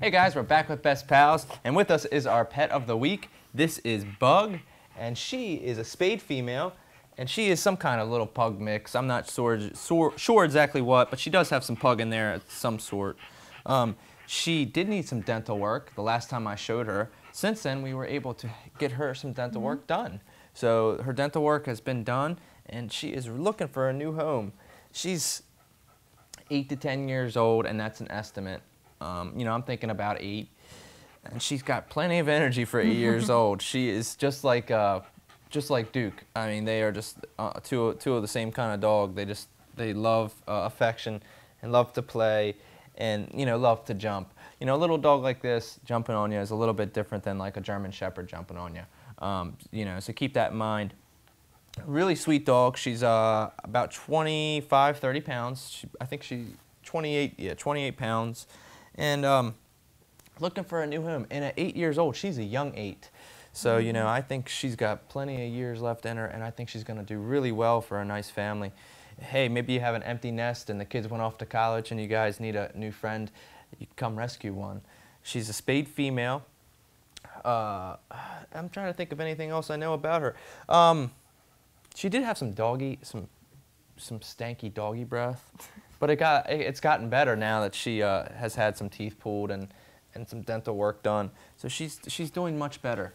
Hey guys, we're back with Best Pals, and with us is our pet of the week. This is Bug, and she is a spayed female, and she is some kind of little pug mix. I'm not sure exactly what, but she does have some pug in there of some sort. She did need some dental work the last time I showed her. Since then, we were able to get her some dental work done. So her dental work has been done, and she is looking for a new home. She's 8 to 10 years old, and that's an estimate. You know, I'm thinking about 8, and she's got plenty of energy for 8 years old. She is just like Duke. I mean, they are just two of the same kind of dog. They love affection and love to play, and you know, love to jump. You know, a little dog like this jumping on you is a little bit different than like a German Shepherd jumping on you. You know, so keep that in mind. Really sweet dog. She's about 25, 30 pounds. I think she's 28. Yeah, 28 pounds. And looking for a new home. And at 8 years old, she's a young 8. So, you know, I think she's got plenty of years left in her, and I think she's going to do really well for a nice family. Hey, maybe you have an empty nest and the kids went off to college and you guys need a new friend. You come rescue one. She's a spayed female. I'm trying to think of anything else I know about her. She did have some stanky doggy breath. But it's gotten better now that she has had some teeth pulled and some dental work done. So she's doing much better.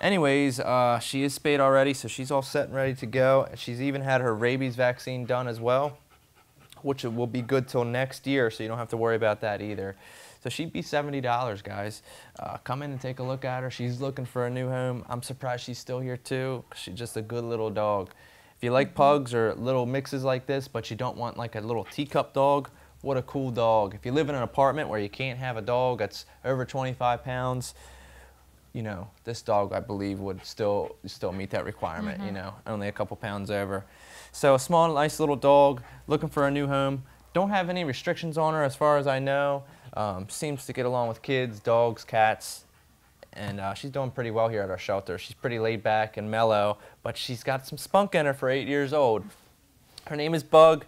Anyways, she is spayed already, so she's all set and ready to go. She's even had her rabies vaccine done as well, which will be good till next year, so you don't have to worry about that either. So she'd be $70, guys. Come in and take a look at her. She's looking for a new home. I'm surprised she's still here too. She's just a good little dog. If you like pugs or little mixes like this, but you don't want like a little teacup dog, what a cool dog. If you live in an apartment where you can't have a dog that's over 25 pounds, you know, this dog I believe would still meet that requirement, you know, only a couple pounds over. So a small, nice little dog looking for a new home. Don't have any restrictions on her as far as I know. Seems to get along with kids, dogs, cats. And she's doing pretty well here at our shelter. She's pretty laid back and mellow, but she's got some spunk in her for 8 years old. Her name is Bug.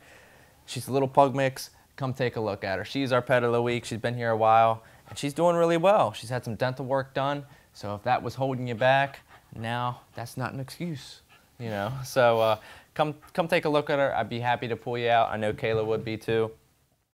She's a little pug mix. Come take a look at her. She's our pet of the week. She's been here a while, and she's doing really well. She's had some dental work done, so if that was holding you back, now that's not an excuse, you know. So come take a look at her. I'd be happy to pull you out. I know Kayla would be too.